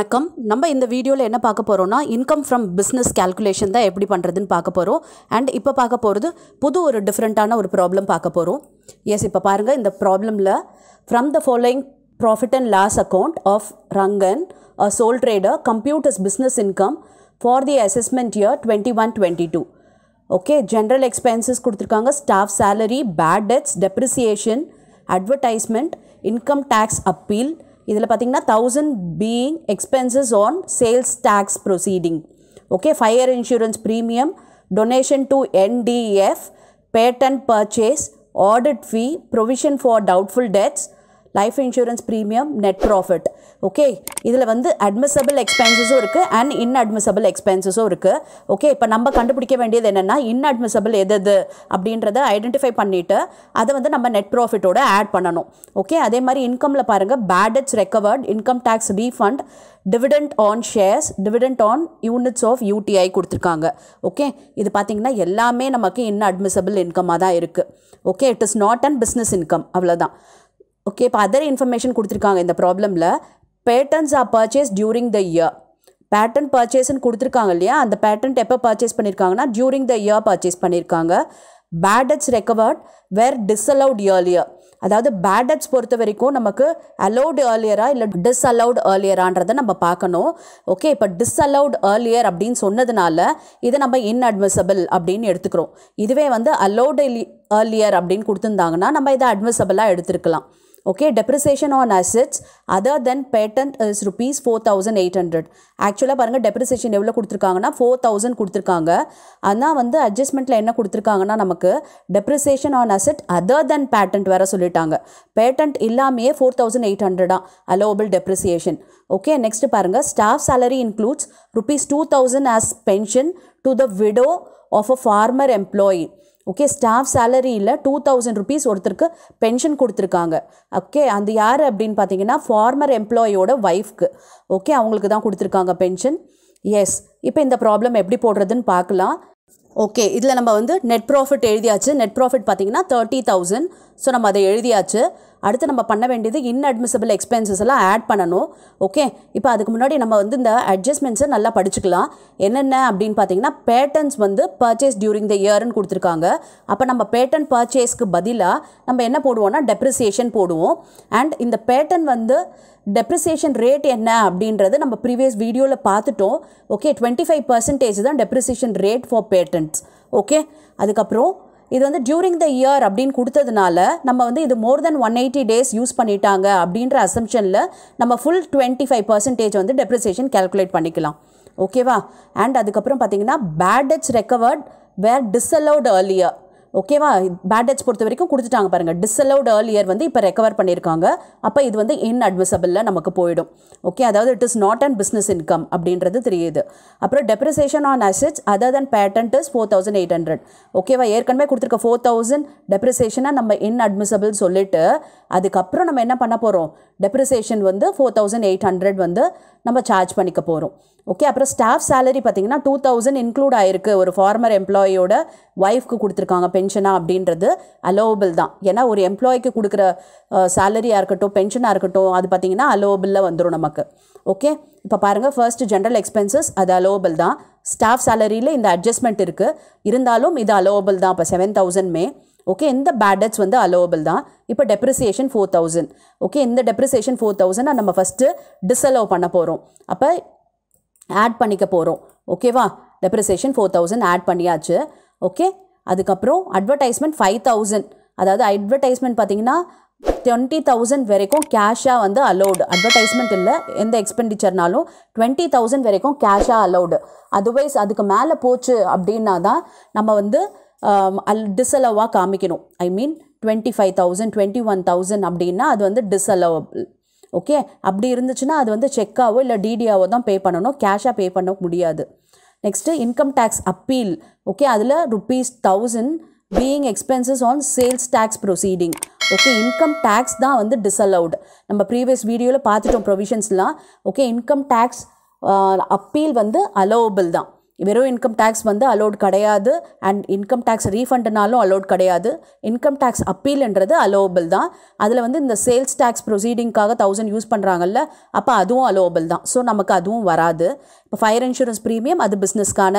வணக்கம். நம்ம இந்த வீடியோவில் என்ன பார்க்க போகிறோம்னா, இன்கம் ஃப்ரம் பிஸ்னஸ் கேல்குலேஷன் தான் எப்படி பண்ணுறதுன்னு பார்க்க போகிறோம். அண்ட் இப்போ பார்க்க போகிறது புது ஒரு டிஃப்ரெண்ட்டான ஒரு ப்ராப்ளம் பார்க்க போகிறோம். எஸ், இப்போ பாருங்கள், இந்த ப்ராப்ளமில் from the following profit and loss account of Rangan a sole trader compute his business income for the assessment year 2021-22. Okay, general expenses கொடுத்துருக்காங்க, staff salary, bad debts, depreciation, advertisement, income tax appeal. இதில் பார்த்தீங்கன்னா 1000 being expenses on sales tax proceeding. Okay, fire insurance premium, donation to NDF, patent purchase, audit fee, provision for doubtful debts, life insurance premium, net profit. Okay, இதில் வந்து admissible எக்ஸ்பென்சஸும் இருக்குது and inadmissible எக்ஸ்பென்சஸும் இருக்குது. Okay, இப்போ நம்ம கண்டுபிடிக்க வேண்டியது என்னென்னா, inadmissible எது அப்படின்றத ஐடென்டிஃபை பண்ணிவிட்டு அதை வந்து நம்ம நெட் ப்ராஃபிட்டோடு ஆட் பண்ணணும். ஓகே, அதே மாதிரி இன்கமில் பாருங்கள், bad debts recovered, income tax refund, dividend on shares, dividend on units of UTI கொடுத்துருக்காங்க. ஓகே, இது பார்த்திங்கன்னா எல்லாமே நமக்கு இன்அட்மிசபிள் இன்கமாக தான் இருக்குது. Okay, it is not and business income, அவ்வளோதான். ஓகே, இப்போ அதர் இன்ஃபர்மேஷன் கொடுத்துருக்காங்க இந்த ப்ராப்ளமில். Patents are purchase during the year, patent பர்ச்சேஸ்ன்னு கொடுத்துருக்காங்க இல்லையா, அந்த பேட்டன்ட் எப்போ பர்ச்சேஸ் பண்ணியிருக்காங்கன்னா டியூரிங் த இயர் பர்ச்சேஸ் பண்ணியிருக்காங்க. Bad debts recovered were disallowed earlier, அதாவது பேட் டெட்ஸ் பொறுத்த வரைக்கும் நமக்கு அலௌட் ஏர்லியரா இல்லை டிஸ்அலவுட் ஏர்லியரான்றதை நம்ம பார்க்கணும். ஓகே, இப்போ டிஸ்அலவுட் ஏர்லியர் அப்படின்னு சொன்னதுனால இதை நம்ம இன்அட்மிசபிள் அப்படின்னு எடுத்துக்கிறோம். இதுவே வந்து அலௌட் ஏர்லியர் அப்படின்னு கொடுத்துருந்தாங்கன்னா நம்ம இதை அட்மிசபிளாக எடுத்துருக்கலாம். Okay, depreciation on assets other than patent is rupees 4,800. Actually, பாருங்கள், depreciation எவ்வளோ கொடுத்துருக்காங்கன்னா 4,000 கொடுத்துருக்காங்க. ஆனால் வந்து adjustmentல என்ன கொடுத்துருக்காங்கன்னா நமக்கு depreciation on asset other than patent வேற சொல்லிட்டாங்க. patent இல்லாமையே 4,800 தான் allowable depreciation. Okay, next பாருங்கள், staff salary includes rupees 2,000 as pension to the widow of a farmer employee. Okay, staff சேலரியில் 2000 rupees ஒருத்தருக்கு பென்ஷன் கொடுத்துருக்காங்க. ஓகே, அந்த யார் அப்படின்னு பார்த்தீங்கன்னா ஃபார்மர் எம்ப்ளாயோட ஒய்ஃப்க்கு. ஓகே, அவங்களுக்கு தான் கொடுத்துருக்காங்க பென்ஷன். எஸ், இப்போ இந்த ப்ராப்ளம் எப்படி போடுறதுன்னு பார்க்கலாம். ஓகே, இதில் நம்ம வந்து நெட் ப்ராஃபிட் எழுதியாச்சு. நெட் ப்ராஃபிட் பார்த்தீங்கன்னா 30,000. ஸோ நம்ம அதை எழுதியாச்சு. அடுத்து நம்ம பண்ண வேண்டியது இன்அட்மிசபிள் எக்ஸ்பென்சஸ் எல்லாம் ஆட் பண்ணணும். ஓகே, இப்போ அதுக்கு முன்னாடி நம்ம வந்து இந்த அட்ஜஸ்ட்மெண்ட்ஸை நல்லா படிச்சுக்கலாம். என்னென்ன அப்படின்னு பார்த்தீங்கன்னா, பேட்டன்ஸ் வந்து பர்ச்சேஸ் டியூரிங் த இயர்ன்னு கொடுத்துருக்காங்க. அப்போ நம்ம பேட்டன் பர்ச்சேஸ்க்கு பதிலாக நம்ம என்ன போடுவோம்னா டெப்ரிசியேஷன் போடுவோம். அண்ட் இந்த பேட்டன் வந்து டெப்ரிசியேஷன் ரேட் என்ன அப்படின்றது நம்ம ப்ரீவியஸ் வீடியோவில் பார்த்துட்டோம். ஓகே, 25% தான் depreciation rate for patents. Okay, அதுக்கப்புறம் இது வந்து டியூரிங் த இயர் அப்படின்னு கொடுத்ததுனால நம்ம வந்து இது மோர் தென் 180 days யூஸ் பண்ணிட்டாங்க அப்படின்ற அசம்ஷனில் நம்ம ஃபுல் 25% வந்து டெப்ரிசியேஷன் கேல்குலேட் பண்ணிக்கலாம். ஓகேவா? அண்ட் அதுக்கப்புறம் பார்த்தீங்கன்னா bad debts recovered were disallowed earlier. ஓகேவா? பேட் டெட்ஸ் பொறுத்த வரைக்கும் கொடுத்துட்டாங்க பாருங்கள். டிஸ்அலவுட் ஏர்லியர் வந்து இப்போ ரெக்கவர் பண்ணியிருக்காங்க. அப்போ இது வந்து இன்அட்மிசபிளில் நமக்கு போயிடும். ஓகே, அதாவது it is not and business income அப்படின்றது தெரியுது. அப்புறம் depreciation on assets other than patent is 4,800. ஓகேவா? ஏற்கனவே கொடுத்துருக்க 4,000 டெப்ரிசியேஷனாக நம்ம இன்அட்மிசபிள் சொல்லிட்டு அதுக்கப்புறம் நம்ம என்ன பண்ண போகிறோம், டெப்ரிசியேஷன் வந்து 4,800 வந்து நம்ம சார்ஜ் பண்ணிக்க போகிறோம். ஓகே, அப்புறம் ஸ்டாஃப் சேலரி பார்த்தீங்கன்னா 2,000 இன்க்ளூட் ஆயிருக்கு. ஒரு ஃபார்மர் எம்ப்ளாயோட ஒய்ஃப்க்கு கொடுத்துருக்காங்க பென்ஷனாக அப்படின்றது அலோவபிள் தான். ஏன்னா ஒரு எம்ப்ளாய்க்கு கொடுக்குற சேலரியாக இருக்கட்டும் பென்ஷனாக இருக்கட்டும் அது பார்த்தீங்கன்னா அலோவபிளில் வந்துடும் நமக்கு. ஓகே, இப்போ பாருங்கள், ஃபர்ஸ்ட் ஜென்ரல் எக்ஸ்பென்சஸ் அது அலோவபிள் தான். ஸ்டாஃப் சேலரியில் இந்த அட்ஜஸ்ட்மெண்ட் இருக்குது, இருந்தாலும் இது அலோவபிள் தான். இப்போ 7,000. ஓகே, இந்த பேட் டெட்ஸ் வந்து அலோவபிள் தான். இப்போ டெப்ரிசியேஷன் 4,000. ஓகே, இந்த டெப்ரிசியேஷன் 4,000 நம்ம ஃபஸ்ட்டு டிஸ்அலோவ் பண்ண போகிறோம். அப்போ ஆட் பண்ணிக்க போகிறோம். ஓகேவா? டெப்ரிசியேஷன் 4,000 ஆட் பண்ணியாச்சு. ஓகே, அதுக்கப்புறம் அட்வர்டைஸ்மெண்ட் 5,000. அதாவது அட்வர்டைஸ்மெண்ட் பார்த்தீங்கன்னா 20,000 வரைக்கும் கேஷாக வந்து அலோடு. அட்வர்டைஸ்மெண்ட் இல்லை, எந்த எக்ஸ்பெண்டிச்சர்னாலும் 20,000 வரைக்கும் கேஷாக அலோடு. அதுவைஸ் அதுக்கு மேலே போச்சு அப்படின்னா தான் நம்ம வந்து டிஸ்அலோவாக காமிக்கணும். ஐ மீன் 25,000, 21,000 அப்படின்னா அது வந்து டிஸ்அலோவபிள். ஓகே, அப்படி இருந்துச்சுன்னா அது வந்து செக்காவோ இல்லை டிடியாவோ தான் பே பண்ணணும், கேஷாக பே பண்ண முடியாது. Next income tax appeal. Okay, அதில் ₹1,000 being expenses on sales tax proceeding. Okay, income tax தான் வந்து டிஸ்அலவுட். நம்ம ப்ரீவியஸ் வீடியோவில் பார்த்துட்டோம் ப்ரொவிஷன்ஸ்லாம். ஓகே, இன்கம் டேக்ஸ் அப்பீல் வந்து அலோவபிள் தான். வெறும் இன்கம் டேக்ஸ் வந்து அலோட் கிடையாது அண்ட் இன்கம் டேக்ஸ் ரீஃபண்ட்னாலும் அலோட் கிடையாது. இன்கம் டேக்ஸ் அப்பீல்ன்றது அலோவபிள் தான். அதில் வந்து இந்த சேல்ஸ் டேக்ஸ் ப்ரொசீடிங்காக 1000 யூஸ் பண்ணுறாங்கல்ல, அப்போ அதுவும் அலோவபிள் தான். ஸோ நமக்கு அதுவும் வராது. இப்போ ஃபயர் இன்சூரன்ஸ் ப்ரீமியம் அது பிஸ்னஸ்க்கான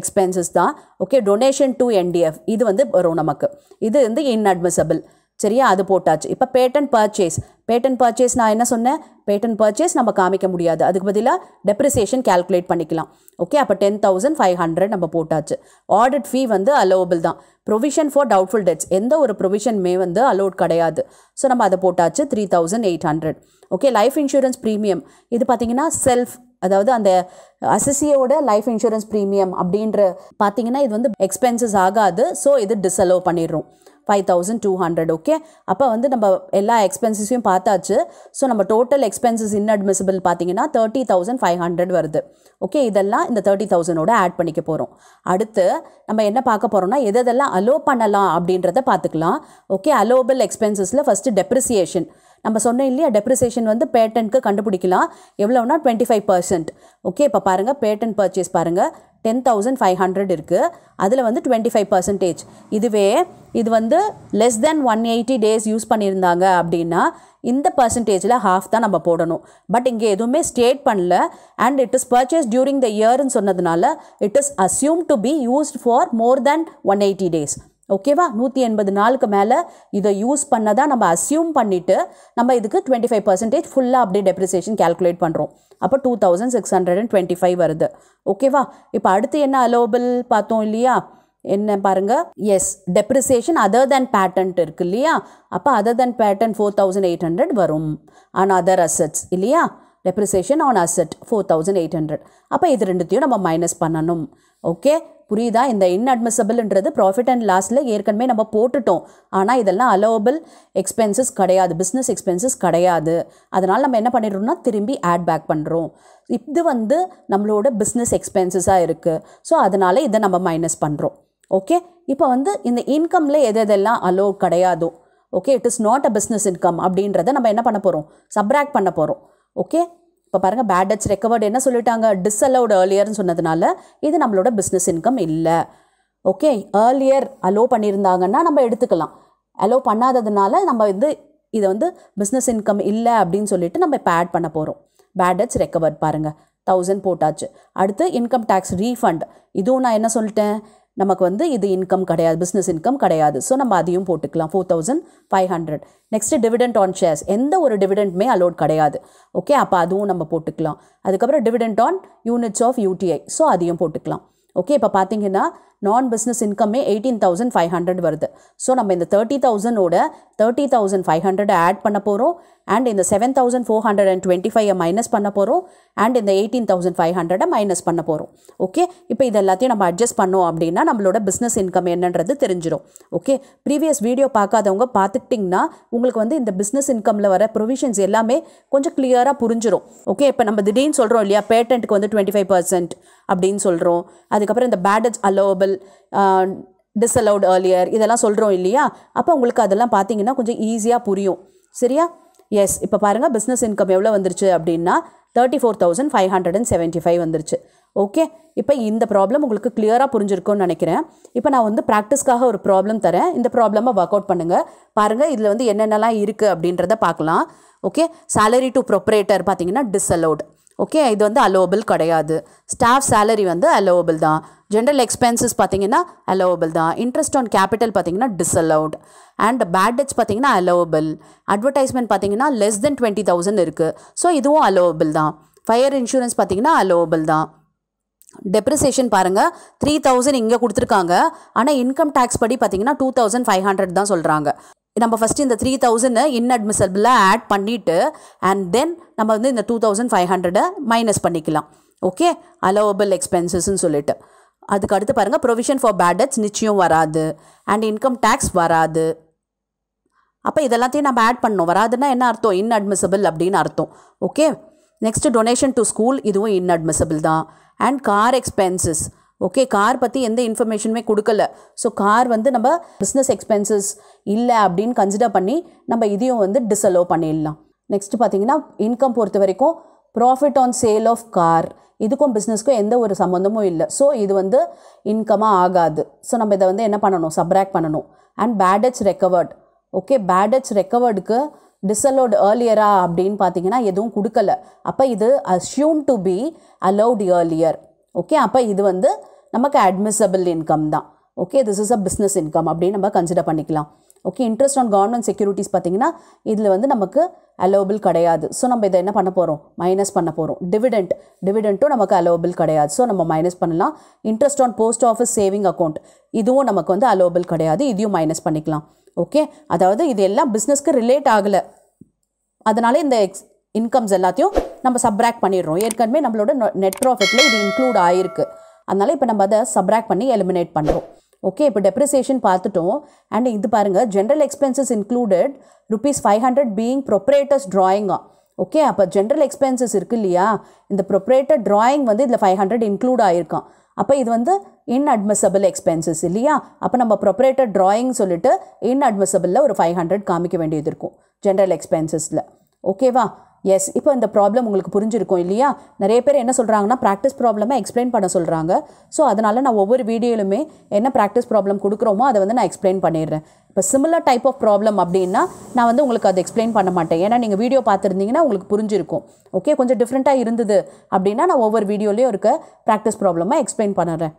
எக்ஸ்பென்சஸ் தான். ஓகே, டொனேஷன் டு NDF இது வந்து வரும் நமக்கு, இது வந்து இன்அட்மிசபிள். சரியா, அது போட்டாச்சு. இப்போ பேட்டன் பர்ச்சேஸ், பேட்டன் பர்ச்சேஸ் நான் என்ன சொன்னேன், பேட்டன் பர்ச்சேஸ் நம்ம காமிக்க முடியாது, அதுக்கு பதிலாக டெப்ரிசியேஷன் கேல்குலேட் பண்ணிக்கலாம். ஓகே, அப்போ 10,500 நம்ம போட்டாச்சு. ஆடிட் ஃபீ வந்து அலோவபிள் தான். ப்ரொவிஷன் ஃபார் டவுட்ஃபுல் டெட்ஸ் எந்த ஒரு ப்ரொவிஷனுமே வந்து அலோட் கிடையாது. ஸோ நம்ம அதை போட்டாச்சு 3,800. ஓகே, லைஃப் இன்சூரன்ஸ் ப்ரீமியம் இது பார்த்தீங்கன்னா செல்ஃப், அதாவது அந்த அசசியோட லைஃப் இன்சூரன்ஸ் ப்ரீமியம் அப்படின்ற பார்த்தீங்கன்னா இது வந்து எக்ஸ்பென்சஸ் ஆகாது. ஸோ இது டிஸ்அலோ பண்ணிடுறோம் 5,200. ஓகே, அப்போ வந்து நம்ம எல்லா எக்ஸ்பென்சஸையும் பார்த்தாச்சு. ஸோ நம்ம டோட்டல் எக்ஸ்பென்சஸ் இன்அட்மிசிபிள் பார்த்தீங்கன்னா 30,500 வருது. ஓகே, இதெல்லாம் இந்த 30,000ஓட ஆட் பண்ணிக்க போகிறோம். அடுத்து நம்ம என்ன பார்க்க போகிறோம்னா எதெல்லாம் அலோ பண்ணலாம் அப்படின்றத பார்த்துக்கலாம். ஓகே, அலோவபிள் எக்ஸ்பென்சஸில் ஃபஸ்ட்டு டெப்ரிசியேஷன் நம்ம சொன்னோம் இல்லையா, டெப்ரிசியேஷன் வந்து பேட்டன்ட்க்கு கண்டுபிடிக்கலாம் எவ்வளோனா 25%. ஓகே, இப்போ பாருங்கள் பேட்டன் பர்ச்சேஸ் பாருங்கள் 10,500 இருக்குது, அதில் வந்து 25%. இதுவே இது வந்து லெஸ் தென் 180 days யூஸ் பண்ணியிருந்தாங்க அப்படின்னா இந்த பர்சன்டேஜில் ஹாஃப் தான் நம்ம போடணும். பட் இங்கே எதுவுமே ஸ்டேட் பண்ணல. And it is purchase during the இயர்ன்னு சொன்னதுனால it is assume to be used for more than 180 days. ஓகேவா, 180 நாளுக்கு மேலே இதை யூஸ் பண்ணதான் நம்ம அஸ்யூம் பண்ணிவிட்டு நம்ம இதுக்கு 25% ஃபுல்லாக அப்படியே டெப்ரிசியேஷன் கேல்குலேட் பண்ணுறோம். அப்போ 2,625 வருது. ஓகேவா, இப்போ அடுத்து என்ன அலோவபிள் பார்த்தோம் இல்லையா, என்ன பாருங்கள், as depreciation other than patent இருக்குது இல்லையா, அப்போ அதர் தேன் பேட்டன்ட் 4,800 வரும். ஆன் அதர் அசெட்ஸ் இல்லையா, டெப்ரிசியேஷன் ஆன் அசெட் 4,800. அப்போ இது ரெண்டுத்தையும் நம்ம மைனஸ் பண்ணணும். ஓகே, புரியுதா, இந்த இன்அட்மிசபிள்ன்றது ப்ராஃபிட் அண்ட் லாஸில் ஏற்கனவே நம்ம போட்டுட்டோம். ஆனால் இதெல்லாம் அலோவபிள் எக்ஸ்பென்சஸ் கிடையாது, பிஸ்னஸ் எக்ஸ்பென்சஸ் கிடையாது. அதனால் நம்ம என்ன பண்ணிடுறோம்னா திரும்பி ஆட் பேக் பண்ணுறோம். இது வந்து நம்மளோட பிஸ்னஸ் எக்ஸ்பென்சஸாக இருக்குது. ஸோ அதனால் இதை நம்ம மைனஸ் பண்ணுறோம். ஓகே, இப்போ வந்து இந்த இன்கமில் எதெல்லாம் அலோ கிடையாதோ, okay, it is not a business income அப்படின்றத நம்ம என்ன பண்ண போகிறோம், சப்ராக்ட் பண்ண போகிறோம். ஓகே, இப்போ பாருங்கள் பேட் டெட்ஸ் ரெக்கவர்டு என்ன சொல்லிட்டாங்க, டிஸ்அலோட் ஏர்லியர்னு சொன்னதுனால இது நம்மளோட பிஸ்னஸ் இன்கம் இல்லை. ஓகே, ஏர்லியர் அலோ பண்ணியிருந்தாங்கன்னா நம்ம எடுத்துக்கலாம், அலோ பண்ணாததுனால நம்ம வந்து இதை வந்து பிஸ்னஸ் இன்கம் இல்லை அப்படின்னு சொல்லிட்டு நம்ம இப்போ ஆட் பண்ண போகிறோம். பேட் டெட்ஸ் ரெக்கவர்ட் பாருங்கள் 1000 போட்டாச்சு. அடுத்து இன்கம் டேக்ஸ் ரீஃபண்ட், இதுவும் நான் என்ன சொல்லிட்டேன், நமக்கு வந்து இது இன்கம் கிடையாது, பிஸ்னஸ் இன்கம் கிடையாது. ஸோ நம்ம அதையும் போட்டுக்கலாம் 4,500. நெக்ஸ்ட்டு டிவிடெண்ட் ஆன் ஷேர்ஸ் எந்த ஒரு டிவிடெண்ட்டுமே அலோட் கிடையாது. ஓகே, அப்போ அதுவும் நம்ம போட்டுக்கலாம். அதுக்கப்புறம் dividend on units of UTI, so அதையும் போட்டுக்கலாம். ஓகே, இப்போ பார்த்தீங்கன்னா நான் பிஸ்னஸ் இன்கம்மே 18,500 வருது. ஸோ நம்ம இந்த 30,000ஓட 30,500 ஆட் பண்ண போகிறோம். அண்ட் இந்த 7,425 மைனஸ் பண்ண போகிறோம். அண்ட் இந்த 18,500 மைனஸ் பண்ண போகிறோம். ஓகே, இப்போ இது எல்லாத்தையும் நம்ம அட்ஜஸ்ட் பண்ணோம் அப்படின்னா நம்மளோட பிஸ்னஸ் இன்கம் என்னன்றது தெரிஞ்சிடும். ஓகே, ப்ரீவியஸ் வீடியோ பார்க்காதவங்க பார்த்துக்கிட்டிங்கன்னா உங்களுக்கு வந்து இந்த பிஸ்னஸ் இன்கமில் வர ப்ரொவிஷன்ஸ் எல்லாமே கொஞ்சம் கிளியராக புரிஞ்சிடும். ஓகே, இப்போ நம்ம திடீர்னு சொல்கிறோம் இல்லையா, பேட்டன்ட்டுக்கு வந்து 25% அப்படின்னு சொல்கிறோம். அதுக்கப்புறம் இந்த bad debts allowable disallowed earlier இதெல்லாம் சொல்கிறோம் இல்லையா, அப்போ உங்களுக்கு அதெல்லாம் பார்த்தீங்கன்னா கொஞ்சம் ஈஸியாக புரியும். சரியா, எஸ், இப்போ பாருங்கள் பிஸ்னஸ் இன்கம் எவ்வளோ வந்துருச்சு அப்படின்னா 34,575 வந்துருச்சு. ஓகே, இப்போ இந்த ப்ராப்ளம் உங்களுக்கு கிளியராக புரிஞ்சிருக்கும்னு நினைக்கிறேன். இப்போ நான் வந்து ப்ராக்டிஸ்க்காக ஒரு ப்ராப்ளம் தரேன், இந்த ப்ராப்ளமை ஒர்க் அவுட் பண்ணுங்கள். பாருங்கள் இதில் வந்து என்னென்னலாம் இருக்குது அப்படின்றத பார்க்கலாம். ஓகே, சேலரி டு ப்ரொப்ரேட்டர் பார்த்தீங்கன்னா டிஸ்அலோட். ஓகே, இது வந்து அலோவபிள் கிடையாது. ஸ்டாஃப் சேலரி வந்து அலோவபிள் தான். ஜென்ரல் எக்ஸ்பென்சஸ் பார்த்தீங்கன்னா அலோவபிள் தான். இன்ட்ரெஸ்ட் ஆன் கேபிட்டல் பார்த்தீங்கன்னா டிஸ்அலோட். அண்ட் பேட் டெட்ஸ் பார்த்தீங்கன்னா அலோவபிள். அட்வர்டைஸ்மெண்ட் பார்த்தீங்கன்னா லெஸ் தென் 20,000 இருக்குது. ஸோ இதுவும் அலோவபிள் தான். ஃபயர் இன்சூரன்ஸ் பார்த்தீங்கன்னா அலோவபிள் தான். டெப்ரிசியேஷன் பாருங்கள் 3,000 இங்கே கொடுத்துருக்காங்க. ஆனால் இன்கம் டேக்ஸ் படி பார்த்தீங்கன்னா 2,500 தான் சொல்கிறாங்க. நம்ம ஃபஸ்ட்டு இந்த 3,000 இன்அட்மிசபிளாக ஆட் பண்ணிவிட்டு அண்ட் தென் நம்ம வந்து இந்த 2,500 மைனஸ் பண்ணிக்கலாம். ஓகே, அலோவபிள் எக்ஸ்பென்சஸ்ன்னு சொல்லிட்டு. அதுக்கு அடுத்து பாருங்கள் ப்ரொவிஷன் ஃபார் பேட் டெட்ஸ் நிச்சயம் வராது. அண்ட் இன்கம் டேக்ஸ் வராது. அப்போ இதெல்லாத்தையும் நம்ம ஆட் பண்ணோம். வராதுன்னா என்ன அர்த்தம், இன்அட்மிசபிள் அப்படின்னு அர்த்தம். Okay, next donation to school இதுவும் இன்அட்மிசபிள் தான். And car expenses. Okay, car பற்றி எந்த இன்ஃபர்மேஷனுமே கொடுக்கல. ஸோ கார் வந்து நம்ம பிஸ்னஸ் எக்ஸ்பென்சஸ் இல்லை அப்படின்னு கன்சிடர் பண்ணி நம்ம இதையும் வந்து டிஸ்அலோ பண்ணிடலாம். நெக்ஸ்ட்டு பார்த்தீங்கன்னா இன்கம் பொறுத்த வரைக்கும் profit on sale of car இதுக்கும் பிசினஸ்க்கும் எந்த ஒரு சம்பந்தமும் இல்ல சோ இது வந்து இன்கமா ஆகாது சோ நம்ம இத வந்து என்ன பண்ணனும் சப்ட்ராக்ட் பண்ணனும் and bad debts recovered okay bad debts recovered க்கு disallowed earlier ஆ அப்படிን பாத்தீங்கன்னா எதுவும் கொடுக்கல அப்ப இது assumed to be allowed earlier okay அப்ப இது வந்து நமக்கு admissible income தான் okay this is a business income அப்படி நம்ம கன்சிடர் பண்ணிக்கலாம் okay interest on government securities பாத்தீங்கன்னா இதுல வந்து நமக்கு allowable கிடையாது சோ நம்ம இத என்ன பண்ண போறோம் மைனஸ் பண்ண போறோம் dividend நமக்கு allowable கிடையாது சோ நம்ம மைனஸ் பண்ணலாம் interest on post office saving account இதுவும் நமக்கு வந்து allowable கிடையாது இதையும் மைனஸ் பண்ணிக்கலாம் okay அதாவது இதெல்லாம் business-க்கு ரிலேட் ஆகல அதனால இந்த incomes எல்லாத்தையும் நம்ம subtract பண்ணிடுறோம் ஏற்கனவே நம்மளோட net profit-ல இது include ஆயிருக்கு அதனால இப்ப நம்ம அத subtract பண்ணி eliminate பண்றோம் okay இப்ப depreciation பார்த்துட்டோம் and இது பாருங்க general expenses included rupees 500 being proprietor's drawing okay அப்ப general expenses இருக்கு இல்லையா இந்த proprietor drawing வந்து இதுல 500 include ஆயிருக்காம் அப்ப இது வந்து inadmissible expenses இல்லையா அப்ப நம்ம proprietor drawing சொல்லிட்டு inadmissible-ல ஒரு 500 காமிக்க வேண்டியது இருக்கும் general expenses-ல ஓகேவா yes இப்போ இந்த problem உங்களுக்கு புரிஞ்சிருக்கும் இல்லையா நிறைய பேர் என்ன சொல்றாங்கன்னா practice problem-ஐ explain பண்ண சொல்றாங்க சோ அதனால நான் ஒவ்வொரு வீடியோலயே என்ன practice problem கொடுக்கறோமோ அத வந்து நான் explain பண்ணிடுறேன் இப்போ similar type of problem அப்படினா நான் வந்து உங்களுக்கு அத explain பண்ண மாட்டேன் ஏன்னா நீங்க வீடியோ பார்த்திருந்தீங்கன்னா உங்களுக்கு புரிஞ்சிருக்கும் ஓகே கொஞ்சம் டிஃபரண்டா இருந்தது அப்படினா நான் ஒவ்வொரு வீடியோலயே ஒரு practice problem-ஐ explain பண்றேன்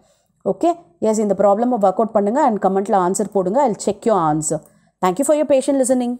ஓகே yes இந்த problem-ஐ work out பண்ணுங்க and comment-ல answer போடுங்க I'll check your answer thank you for your patient listening